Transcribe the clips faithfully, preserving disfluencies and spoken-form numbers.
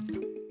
The zombies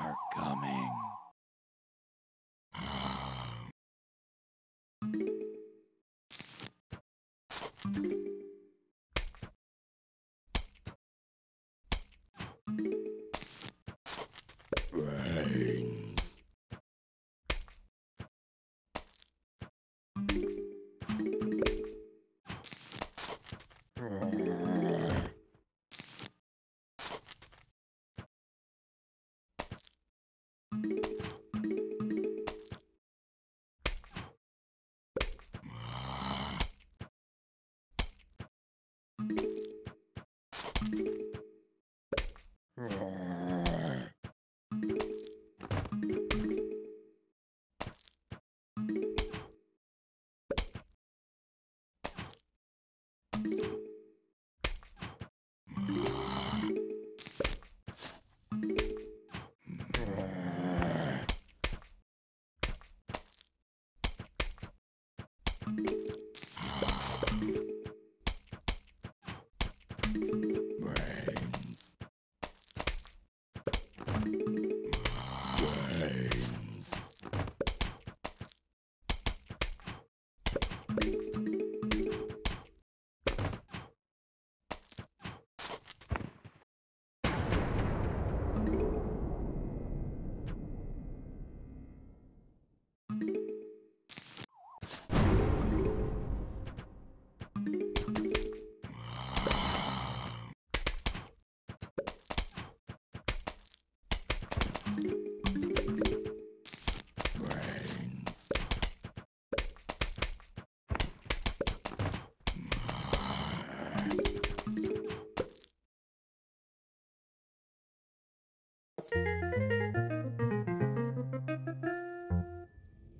are coming.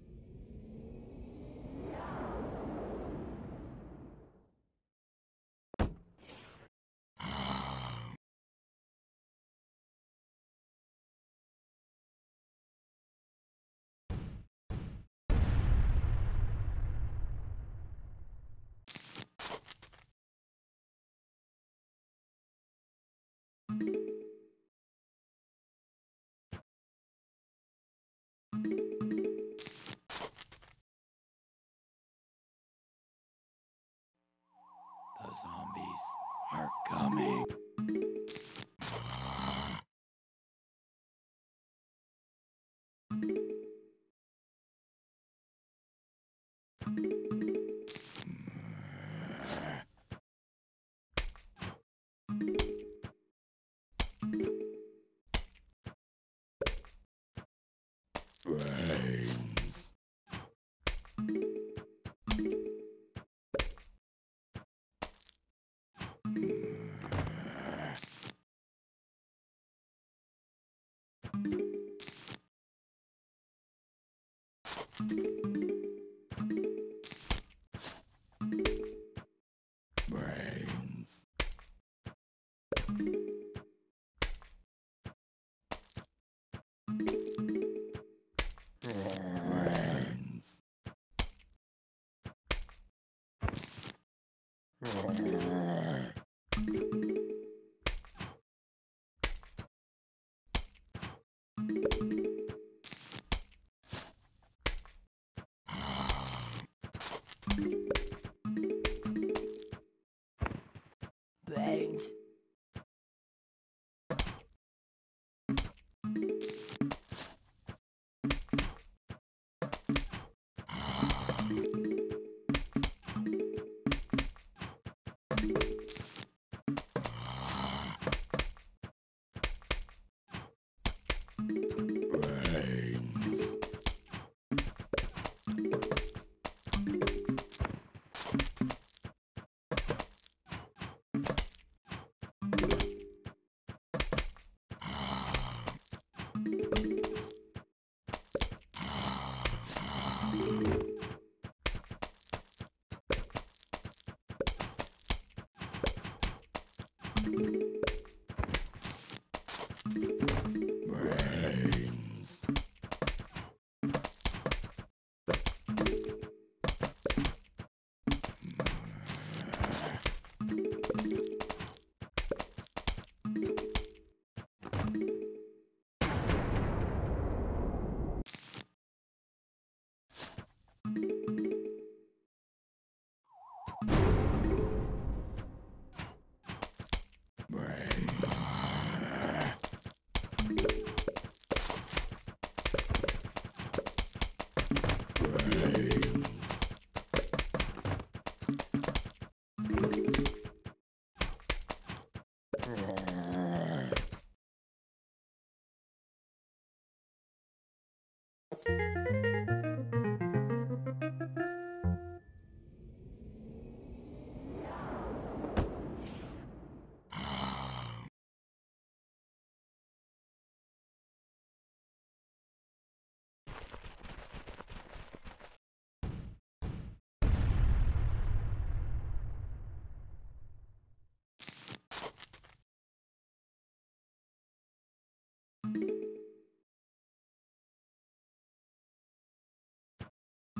Brains. The zombies are coming. Brains. Brains. Brains.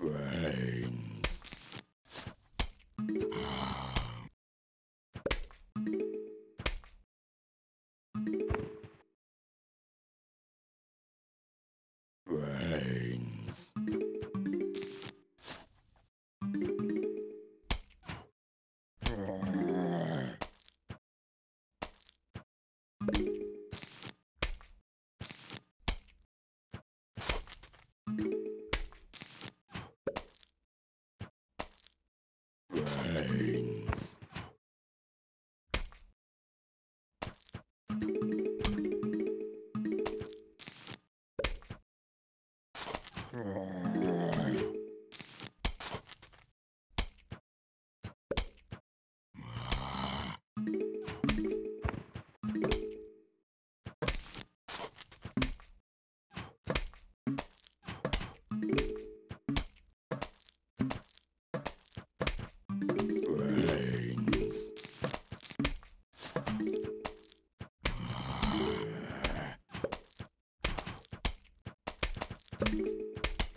Brains. Brains.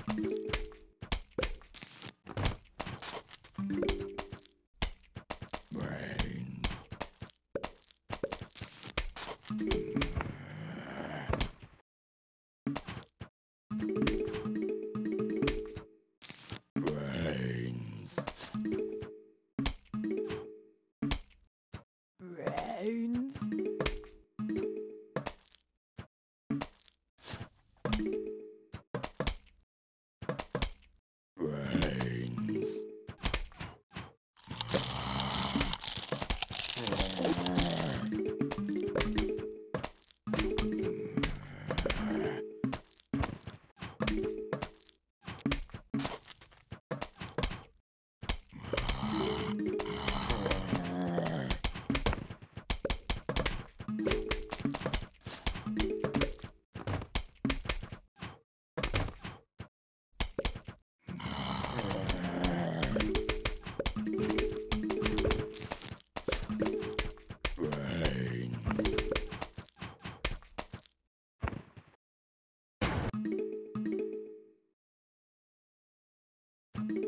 Thank you. The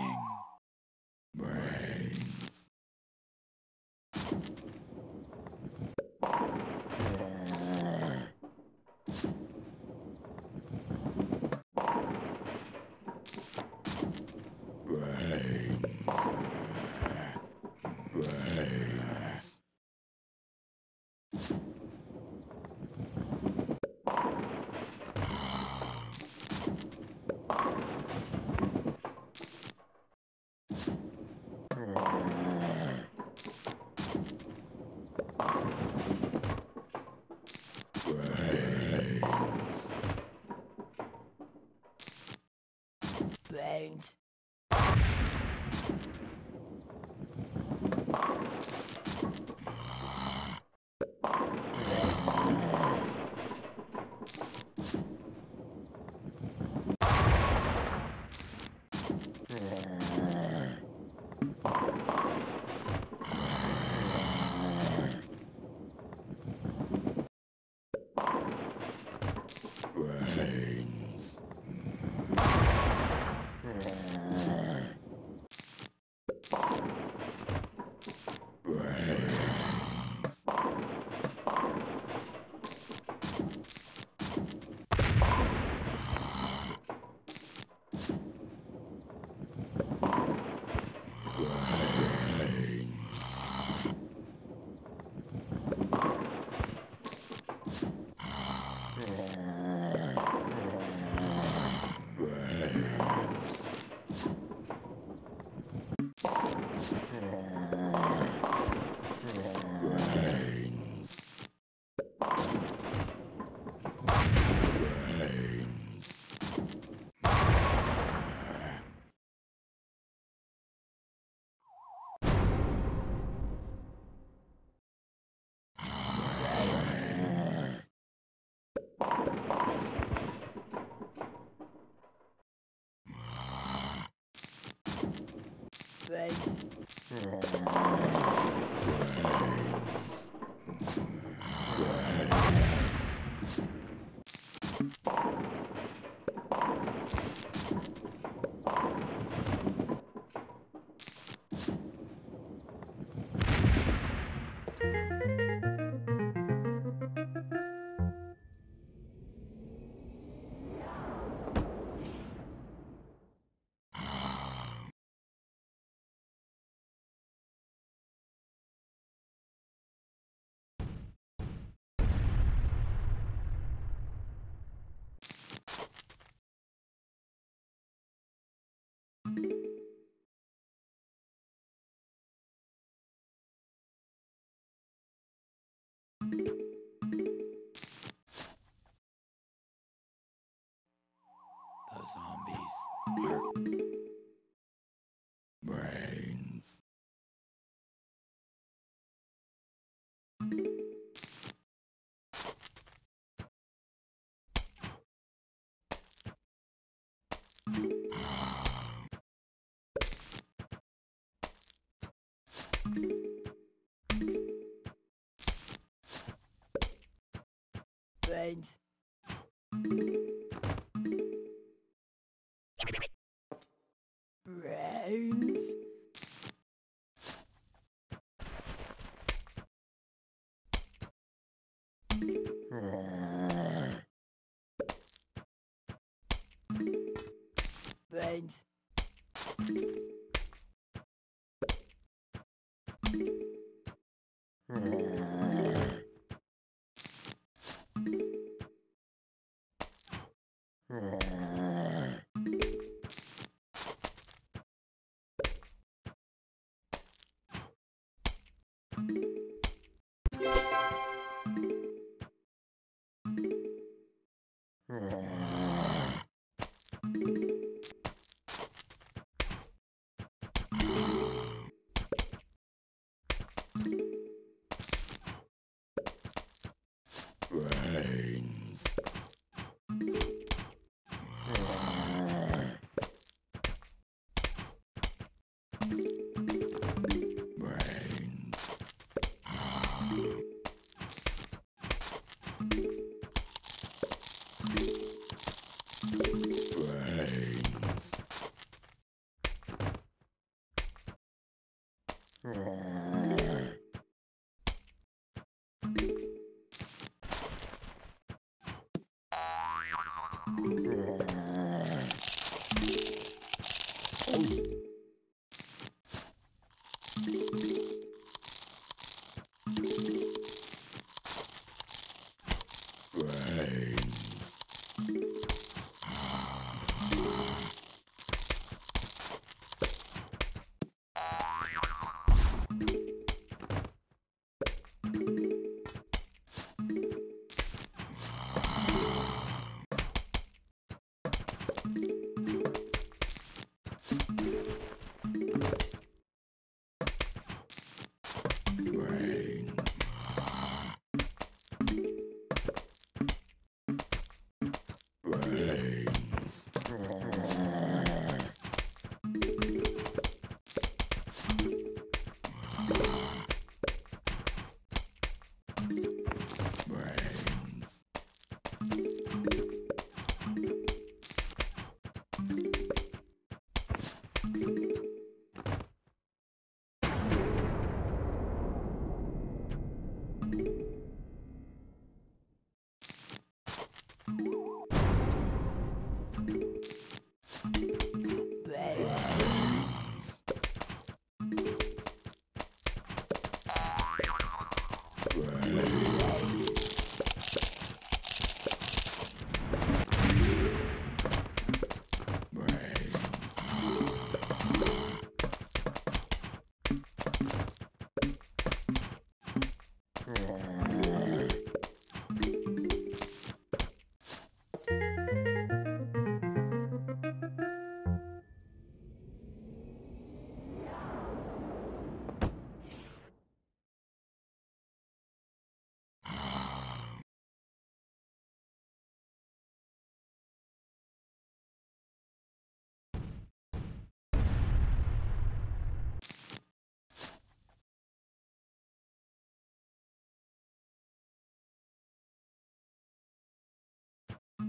Brains. Brains. Brains. Brains. The zombies are brains. Brains. Brains. Brains. brains.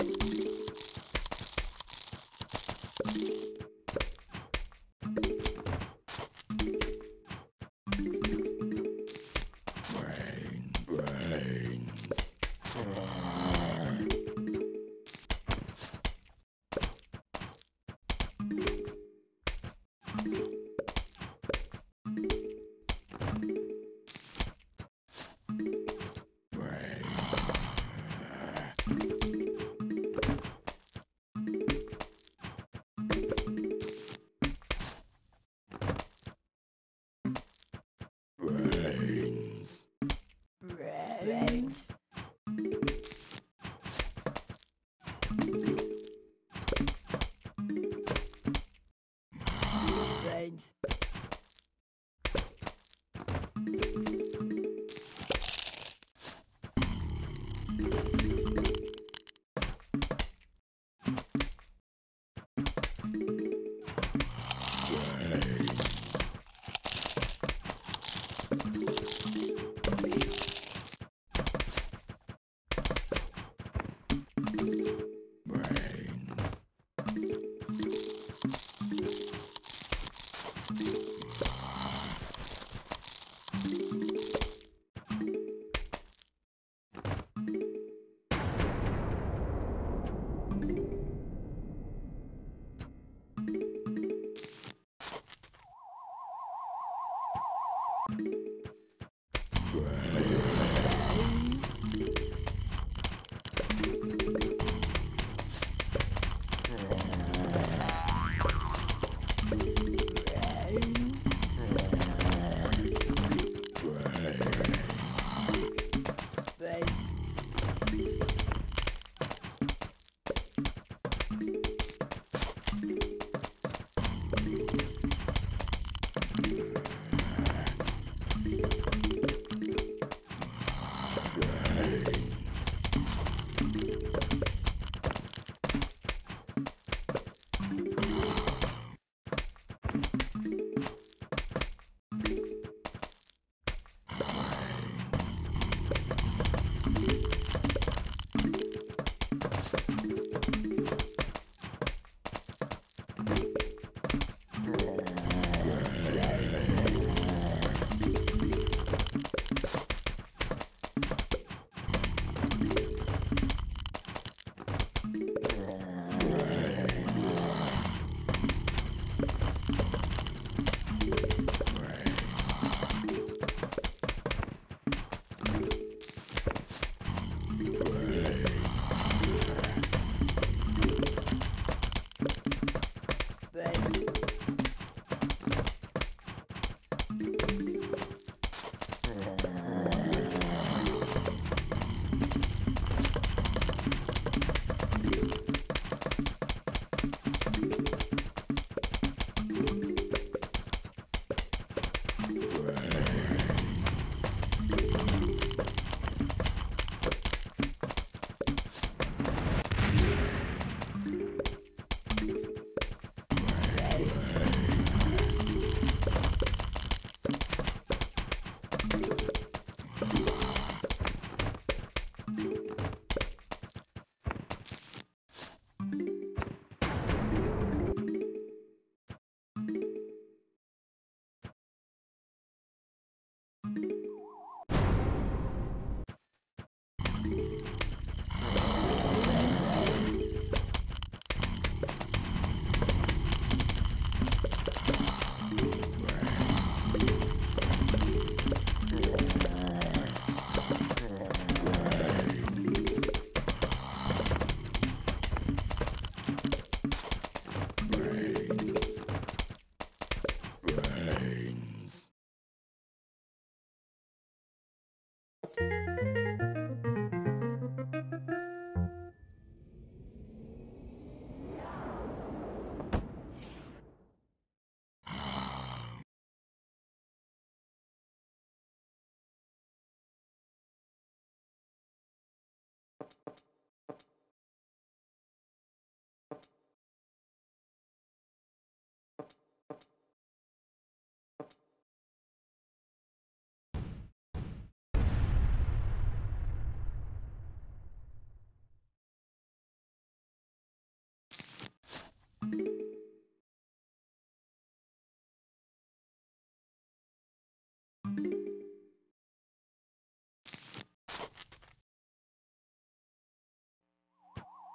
Thank you.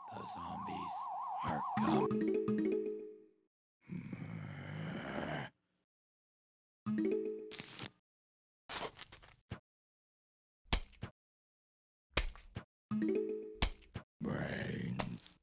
The zombies are coming. Brains.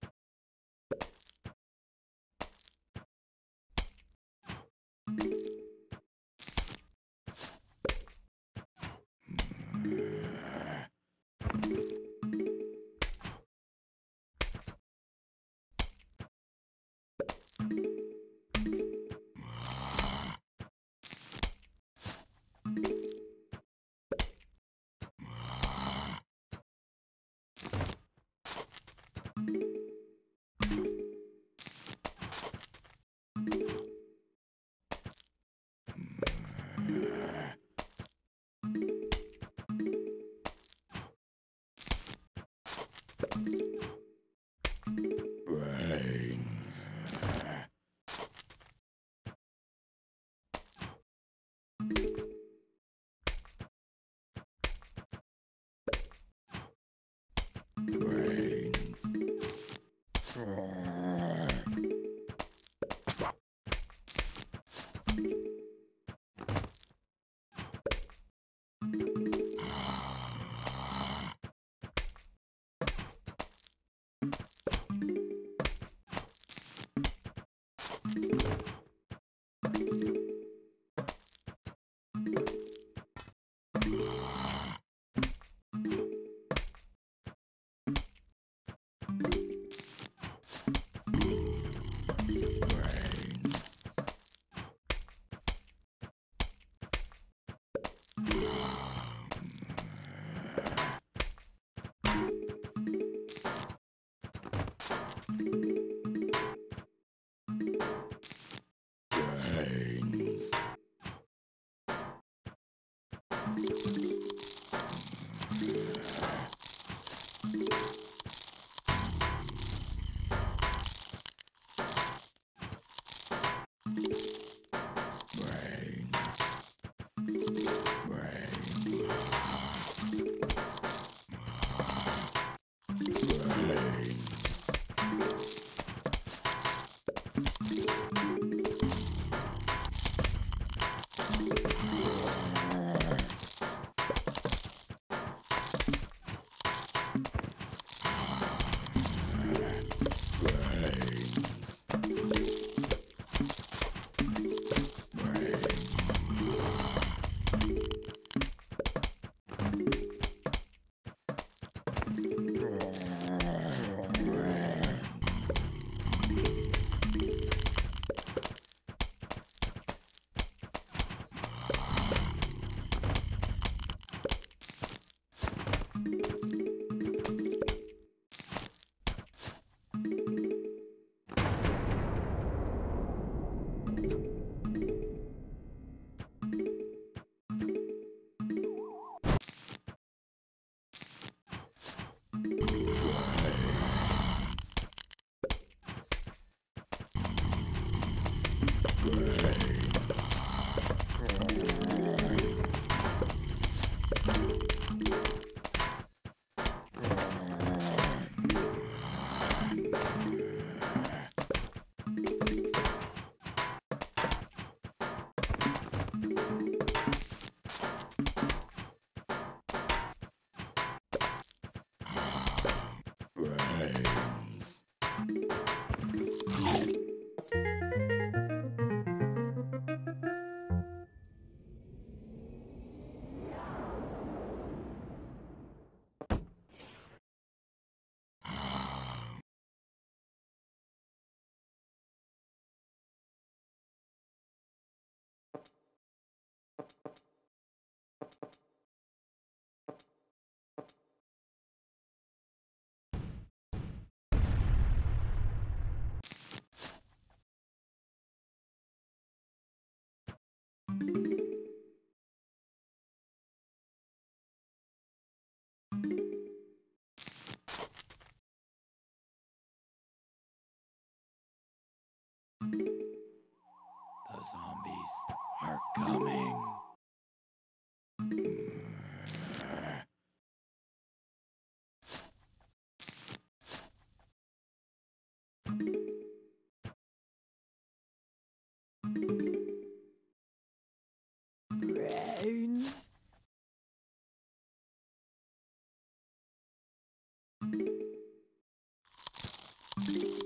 The zombies are coming. Brains. Brains.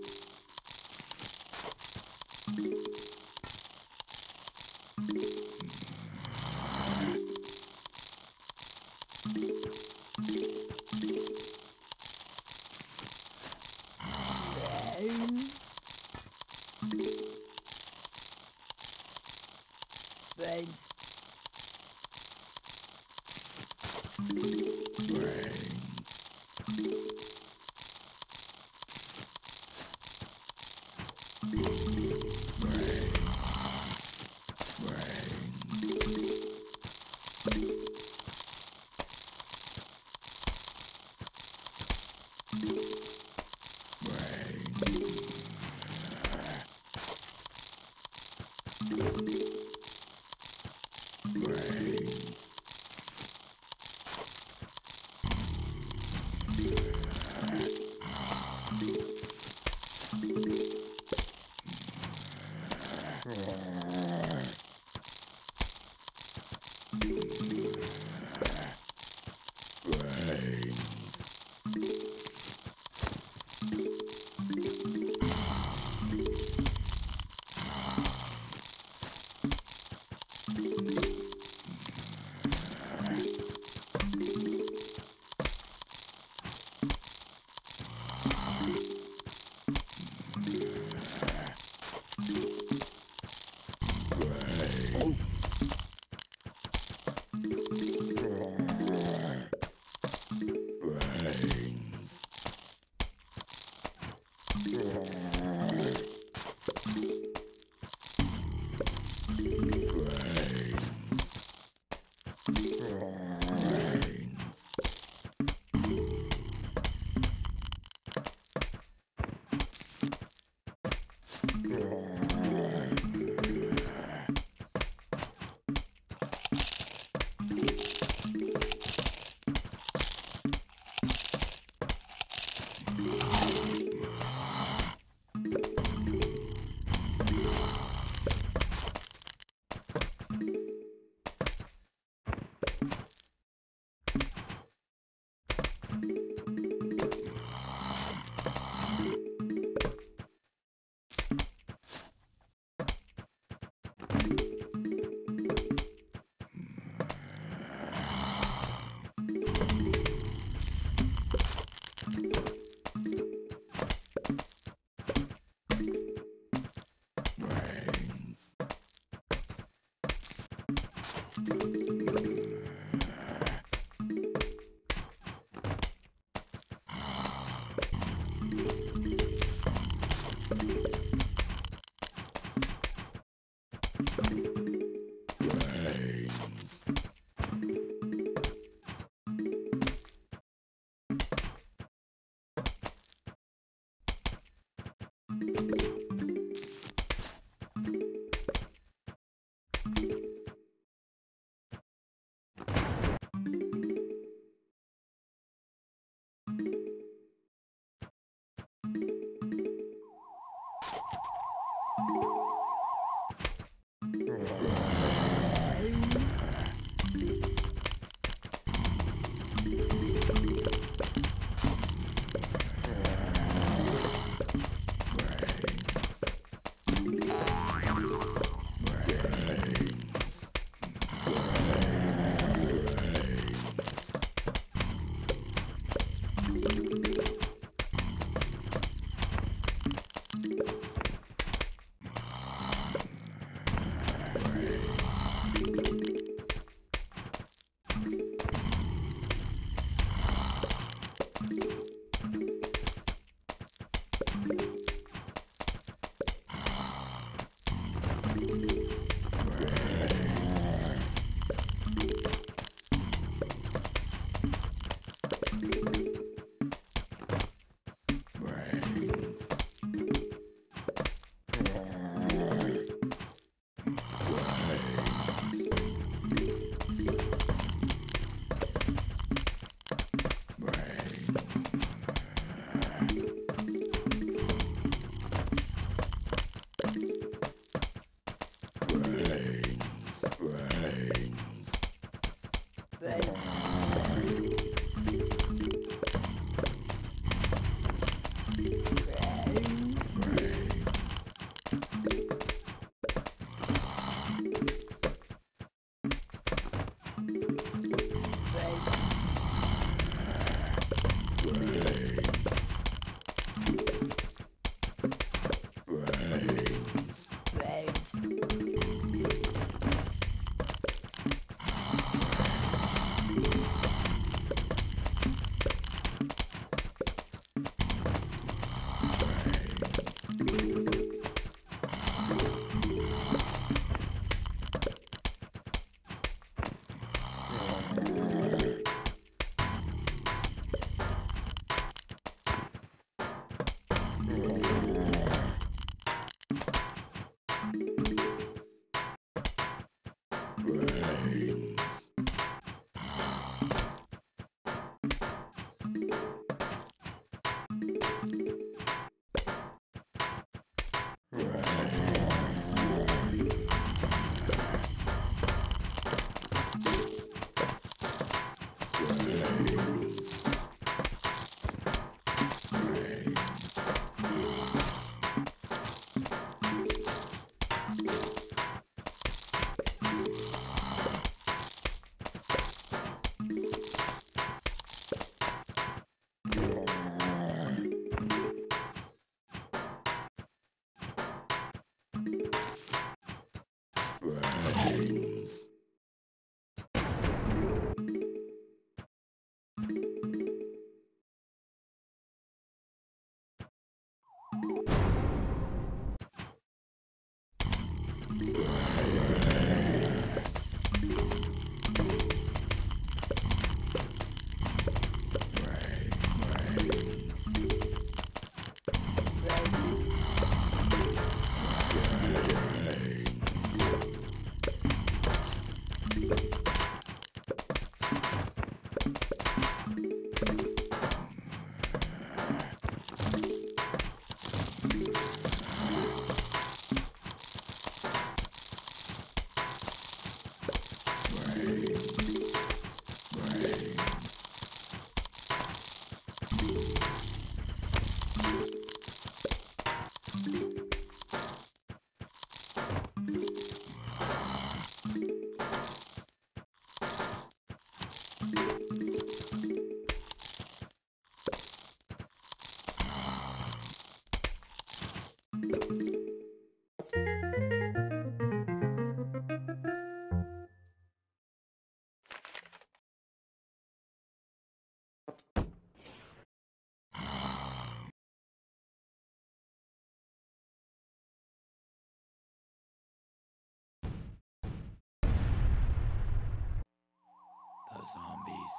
The zombies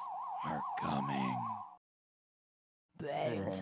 are coming. Thanks.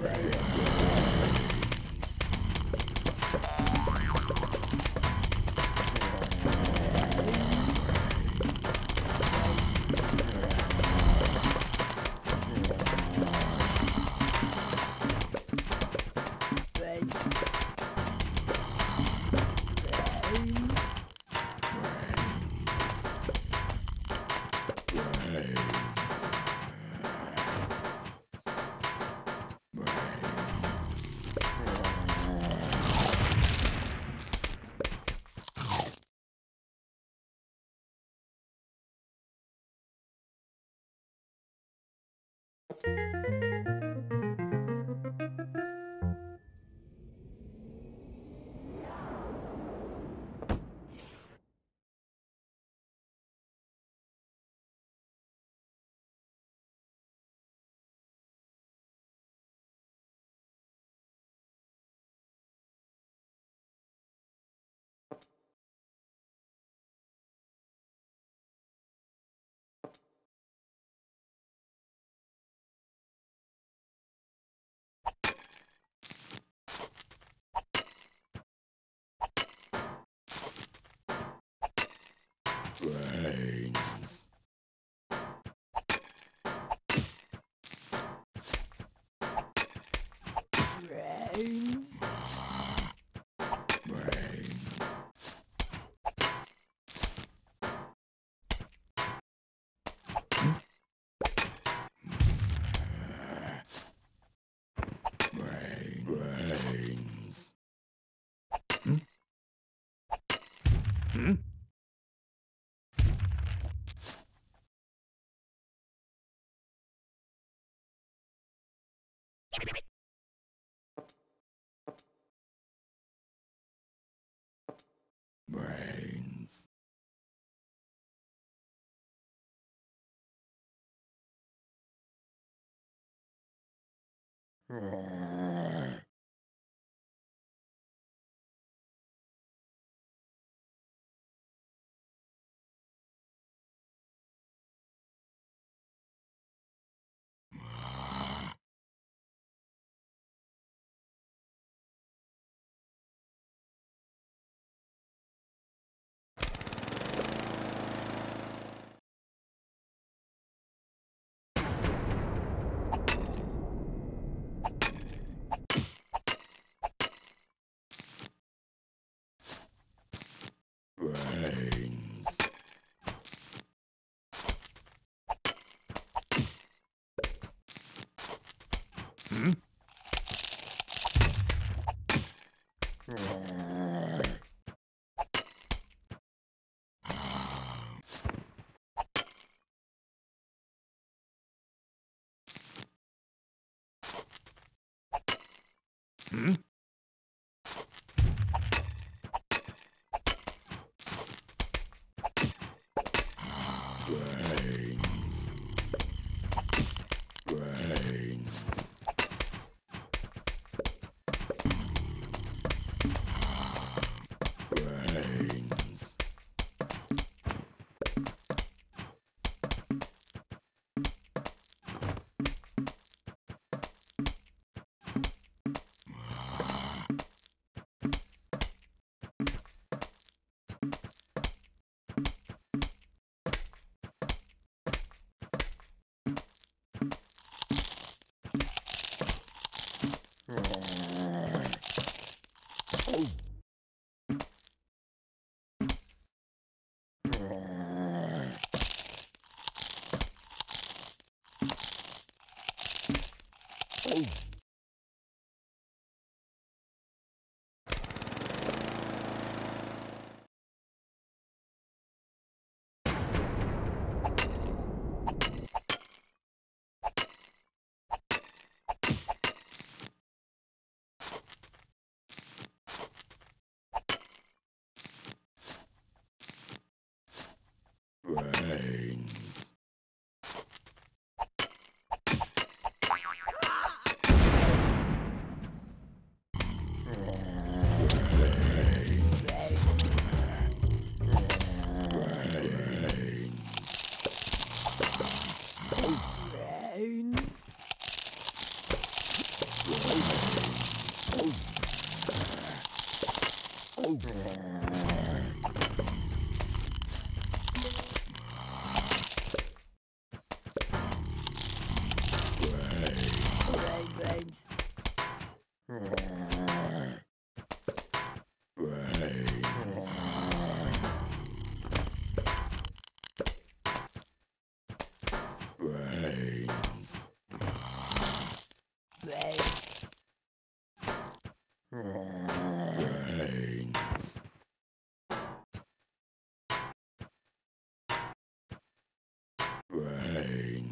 Brains. Brains. Brains. Brains. Hmm? Hmm? Brains. Brains. Brains. Ah. veins.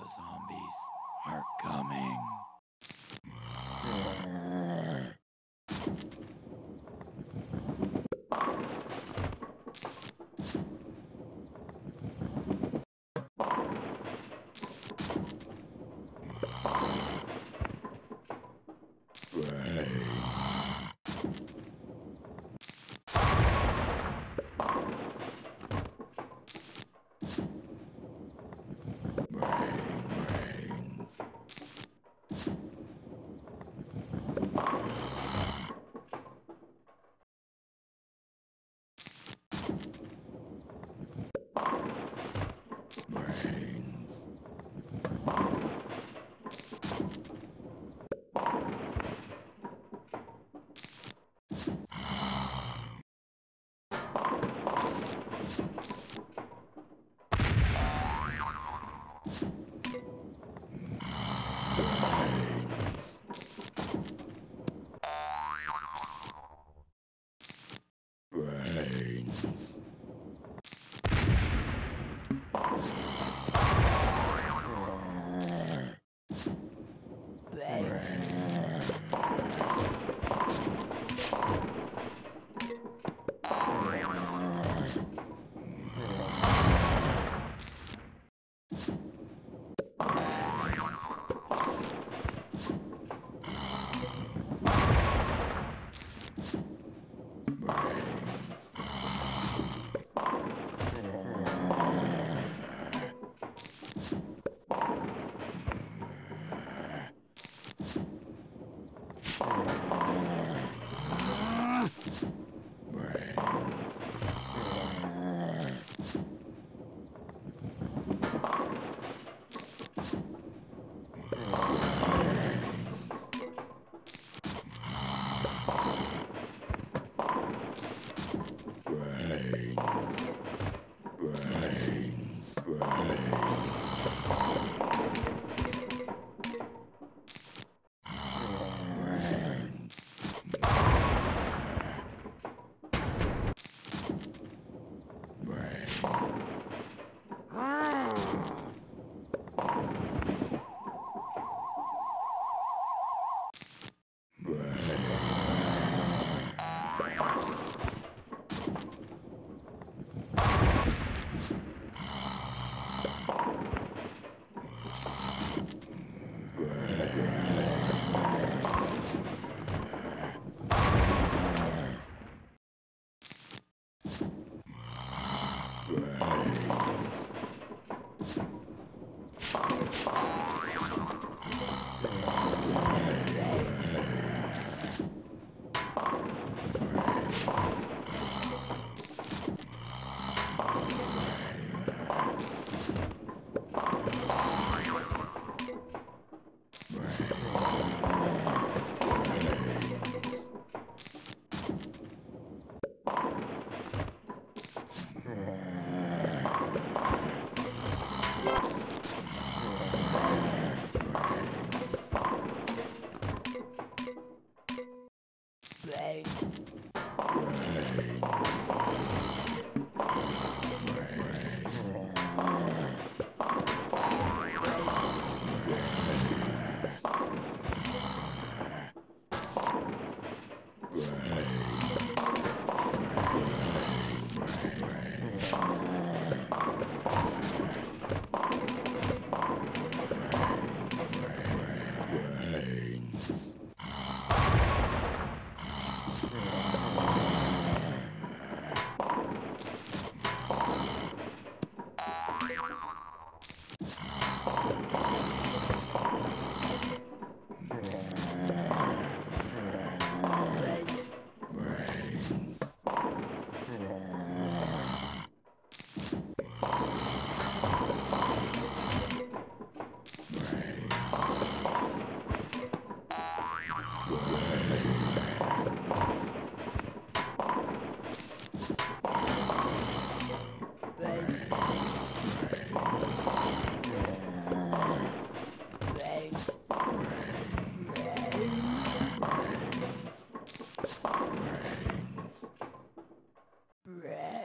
The zombies are coming.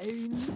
Brains,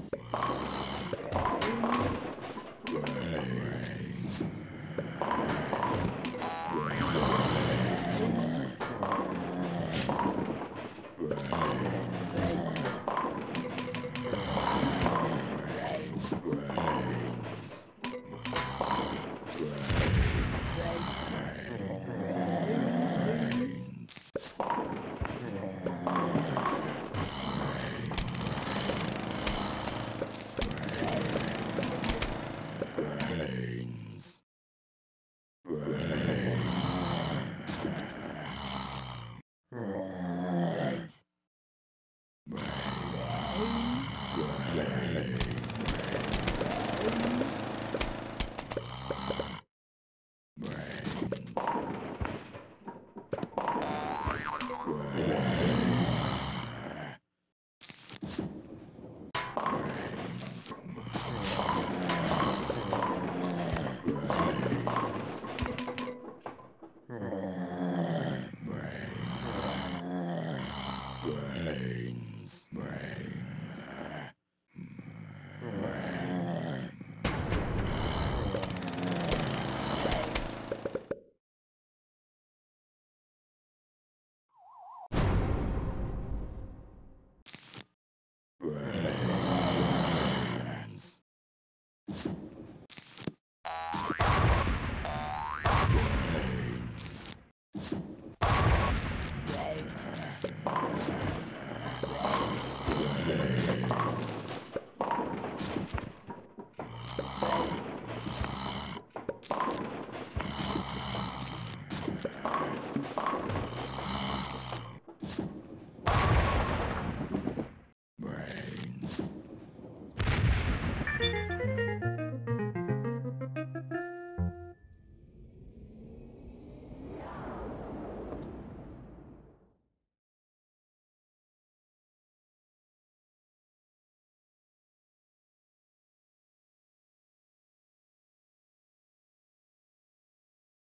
brains.